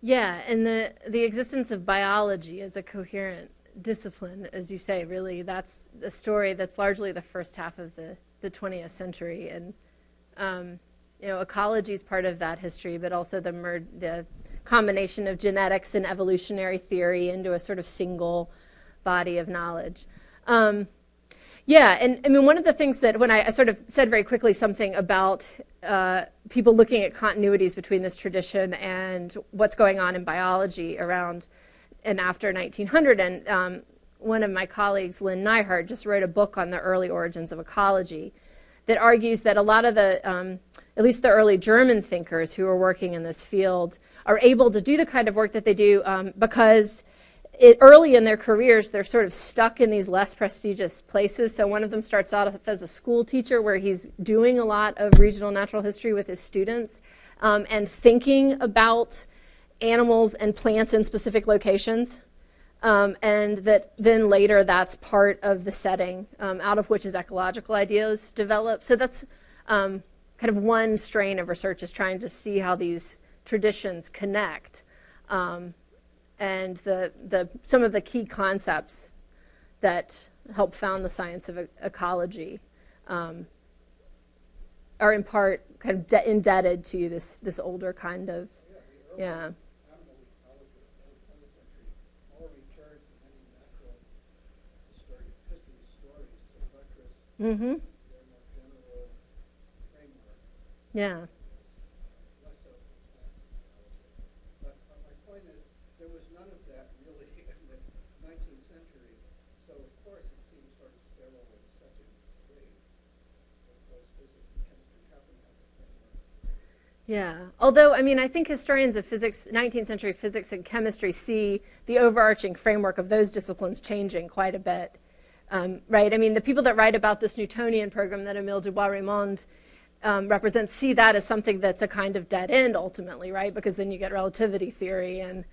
Yeah, and the existence of biology as a coherent discipline, as you say, really, that's a story that's largely the first half of the 20th century. And, ecology is part of that history, but also the combination of genetics and evolutionary theory into a sort of single body of knowledge. Yeah, and one of the things that when I sort of said very quickly something about people looking at continuities between this tradition and what's going on in biology around and after 1900, and one of my colleagues, Lynn Nyhart, just wrote a book on the early origins of ecology that argues that a lot of the, at least the early German thinkers who are working in this field are able to do the kind of work that they do because early in their careers, they're sort of stuck in these less prestigious places. So one of them starts out as a school teacher where he's doing a lot of regional natural history with his students and thinking about animals and plants in specific locations. And that then later that's part of the setting out of which his ecological ideas develop. So that's kind of one strain of research is trying to see how these traditions connect. and some of the key concepts that helped found the science of ecology are in part kind of indebted to this older kind of, yeah. Mm-hmm. Yeah. But my point is, there was none of that really in the 19th century, so of course it seems sort of sterile in such a way because physics and chemistry happen at the same time. Yeah. Although, I mean, I think historians of physics, 19th century physics and chemistry, see the overarching framework of those disciplines changing quite a bit. Right? I mean, the people that write about this Newtonian program that Emil du Bois-Reymond represents, see that as something that's a kind of dead end ultimately, right? Because then you get relativity theory and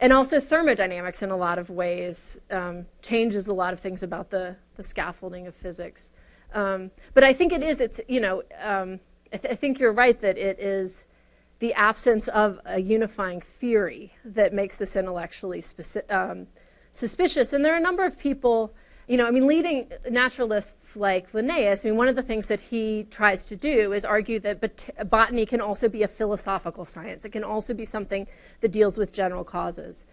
also thermodynamics in a lot of ways changes a lot of things about the scaffolding of physics. But I think it's you know, I think you're right that it is the absence of a unifying theory that makes this intellectually suspicious. And there are a number of people. You know, I mean, leading naturalists like Linnaeus, I mean, one of the things that he tries to do is argue that botany can also be a philosophical science. It can also be something that deals with general causes.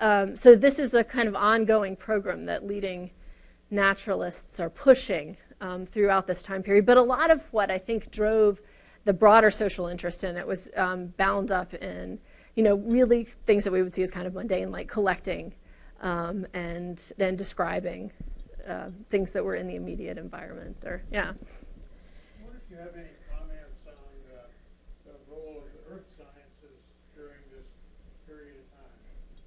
So this is a kind of ongoing program that leading naturalists are pushing throughout this time period. But a lot of what I think drove the broader social interest in it was bound up in, you know, really things that we would see as kind of mundane, like collecting and then describing things that were in the immediate environment, or yeah. I wonder if you have any comments on the role of the earth sciences during this period of time.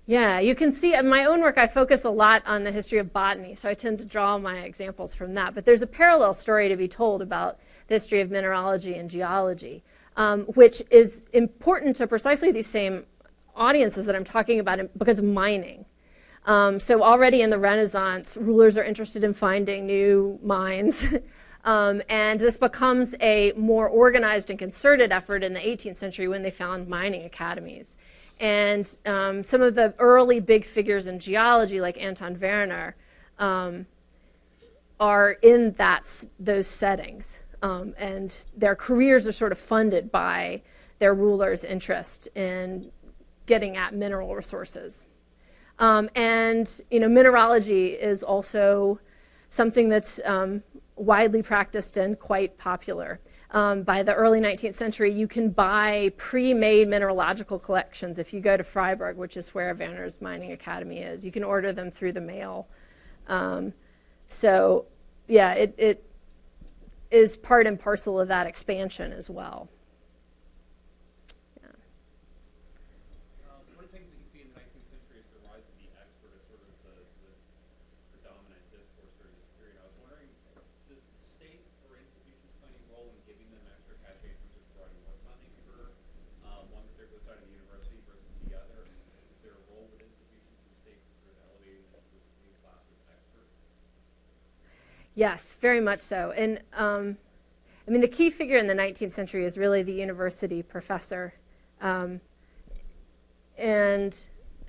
Yeah, you can see in my own work I focus a lot on the history of botany, so I tend to draw my examples from that. But there's a parallel story to be told about the history of mineralogy and geology, which is important to precisely these same audiences that I'm talking about because of mining. So already in the Renaissance, rulers are interested in finding new mines. And this becomes a more organized and concerted effort in the 18th century when they found mining academies. And some of the early big figures in geology, like Anton Werner, are in those settings. And their careers are sort of funded by their rulers' interest in getting at mineral resources. And you know, mineralogy is also something that's widely practiced and quite popular. By the early 19th century, you can buy pre-made mineralogical collections. If you go to Freiburg, which is where Werner's mining academy is, you can order them through the mail. So yeah, it is part and parcel of that expansion as well. Yes, very much so. And I mean, the key figure in the 19th century is really the university professor. And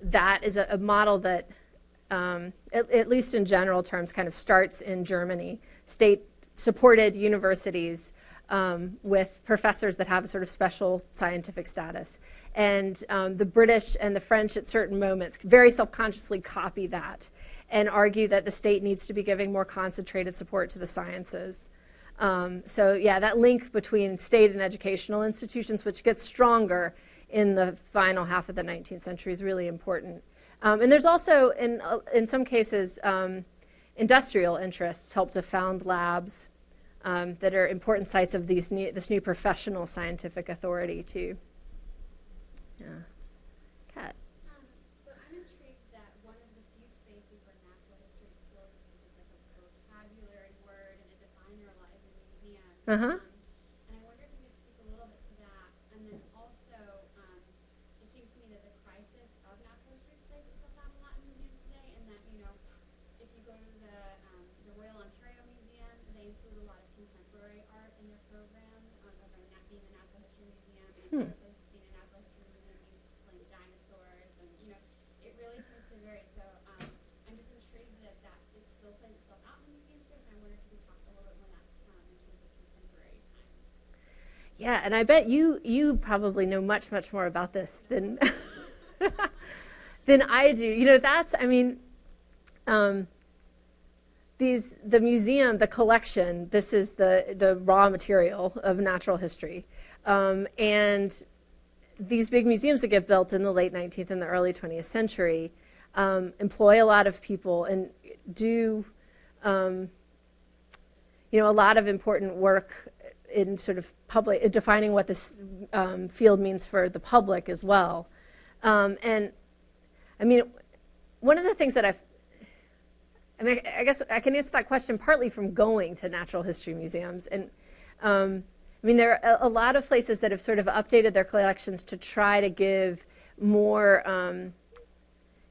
that is a model that, at least in general terms, kind of starts in Germany. State-supported universities with professors that have a sort of special scientific status. And the British and the French at certain moments very self-consciously copy that and argue that the state needs to be giving more concentrated support to the sciences. So yeah, that link between state and educational institutions, which gets stronger in the final half of the 19th century, is really important. And there's also, in some cases, industrial interests help to found labs that are important sites of this new professional scientific authority too. Yeah. And I wonder if you could speak a little bit to that. And then also, it seems to me that the crisis of natural history plays itself out a lot in the news today, and that, you know, if you go to the Royal Ontario Museum, they include a lot of contemporary art in their program, of being a natural history museum, and the natural history museum explains great. So I'm just intrigued that it's still playing itself out in these answers. I wonder if you could talk a little bit more about that in terms of contemporary time. Yeah, and I bet you probably know much more about this than than I do. You know, that's, I mean, the museum, the collection, this is the raw material of natural history. And these big museums that get built in the late 19th and the early 20th century employ a lot of people and do you know, a lot of important work in sort of public, defining what this field means for the public as well. And I mean, one of the things that I guess I can answer that question partly from going to natural history museums. And I mean, there are a lot of places that have sort of updated their collections to try to give more,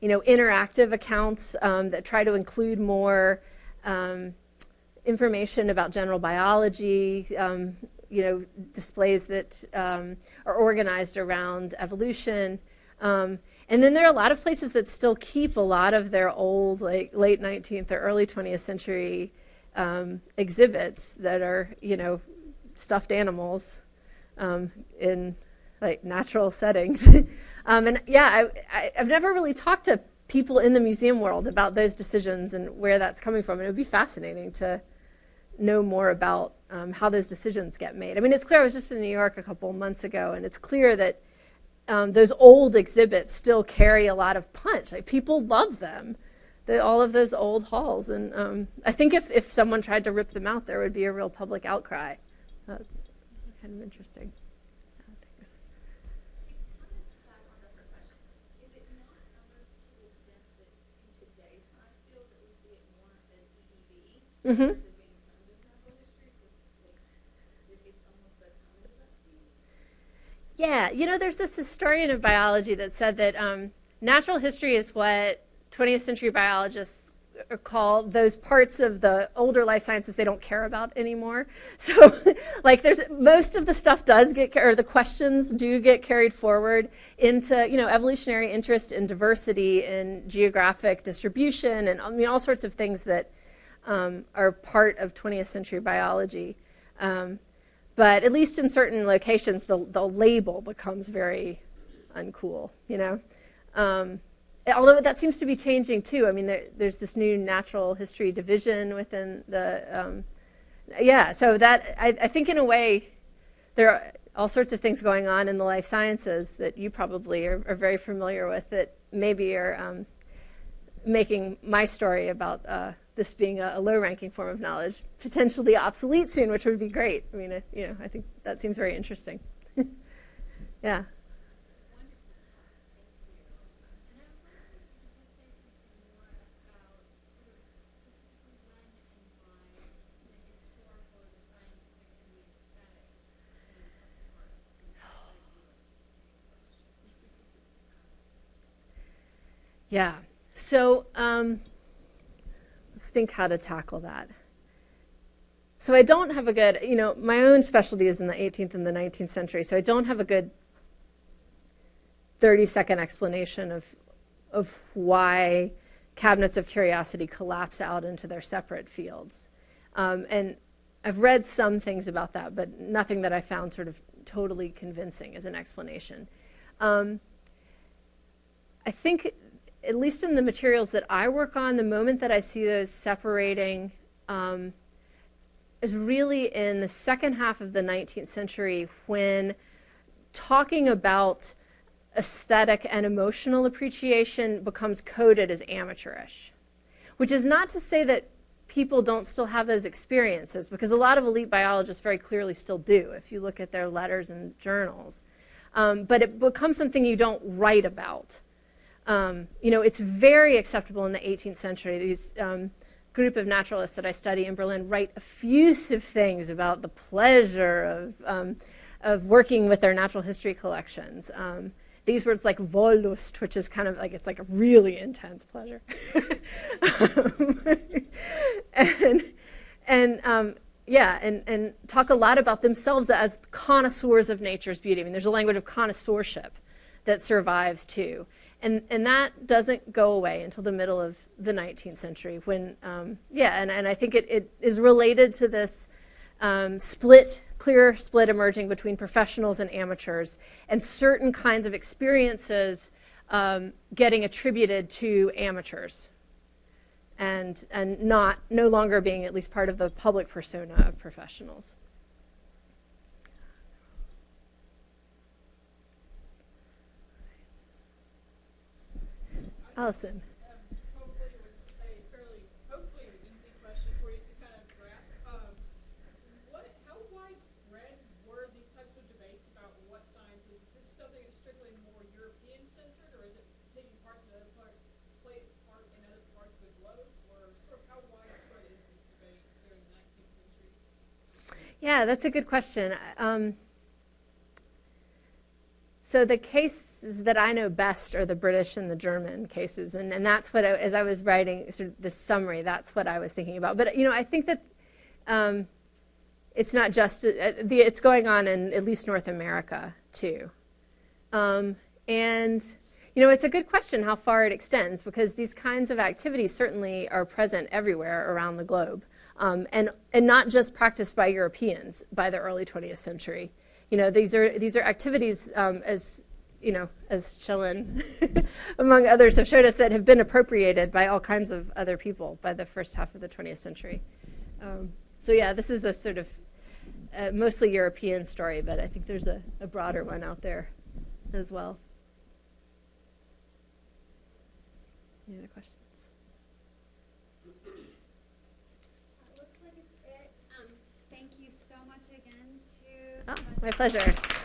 you know, interactive accounts that try to include more information about general biology, you know, displays that are organized around evolution. And then there are a lot of places that still keep a lot of their old, like, late 19th or early 20th century exhibits that are, you know, stuffed animals in, like, natural settings. And yeah, I've never really talked to people in the museum world about those decisions and where that's coming from. And it would be fascinating to know more about how those decisions get made. I mean, it's clear, I was just in New York a couple months ago, and it's clear that those old exhibits still carry a lot of punch. Like, people love them, all of those old halls. And I think if someone tried to rip them out, there would be a real public outcry. That's kind of interesting. Mm-hmm. Yeah, you know, there's this historian of biology that said that natural history is what 20th century biologists call those parts of the older life sciences they don't care about anymore. So, like, there's most of the stuff does get, or the questions do get carried forward into, you know, evolutionary interest in diversity and geographic distribution, and I mean, all sorts of things that are part of 20th century biology. But at least in certain locations, the label becomes very uncool, you know? Although that seems to be changing too. I mean, there's this new natural history division within the, yeah, so that, I think in a way, there are all sorts of things going on in the life sciences that you probably are very familiar with that maybe are making my story about this being a low-ranking form of knowledge, potentially obsolete soon, which would be great. I mean, you know, I think that seems very interesting. Yeah. Yeah. So, think how to tackle that. So I don't have a good, you know, my own specialty is in the 18th and the 19th century, so I don't have a good 30-second explanation of why cabinets of curiosity collapse out into their separate fields. And I've read some things about that, but nothing that I found sort of totally convincing as an explanation. I think, at least in the materials that I work on, the moment that I see those separating is really in the second half of the 19th century, when talking about aesthetic and emotional appreciation becomes coded as amateurish. Which is not to say that people don't still have those experiences, because a lot of elite biologists very clearly still do, if you look at their letters and journals. But it becomes something you don't write about. You know, it's very acceptable in the 18th century. These group of naturalists that I study in Berlin write effusive things about the pleasure of working with their natural history collections. These words like Wollust, which is kind of like, it's like a really intense pleasure. Yeah, and talk a lot about themselves as connoisseurs of nature's beauty. I mean, there's a language of connoisseurship that survives too. And that doesn't go away until the middle of the 19th century when, and I think it is related to this clear split emerging between professionals and amateurs, and certain kinds of experiences getting attributed to amateurs and no longer being at least part of the public persona of professionals. Allison. Hopefully it was a fairly, hopefully an easy question for you to kind of grasp. How widespread were these types of debates about what science is? Is this something that's strictly more European-centered, or is it taking parts in other parts, in other parts of the globe, or sort of how widespread is this debate during the 19th century? Yeah, that's a good question. So the cases that I know best are the British and the German cases, and that's what, as I was writing sort of this summary, that's what I was thinking about. But, you know, I think that it's not just, it's going on in at least North America, too. And, you know, it's a good question how far it extends, because these kinds of activities certainly are present everywhere around the globe, and not just practiced by Europeans by the early 20th century. You know, these are activities, as Chilin, among others, have showed us that have been appropriated by all kinds of other people by the first half of the 20th century. So yeah, this is a sort of mostly European story, but I think there's a broader one out there as well. Any other questions? Oh, my pleasure.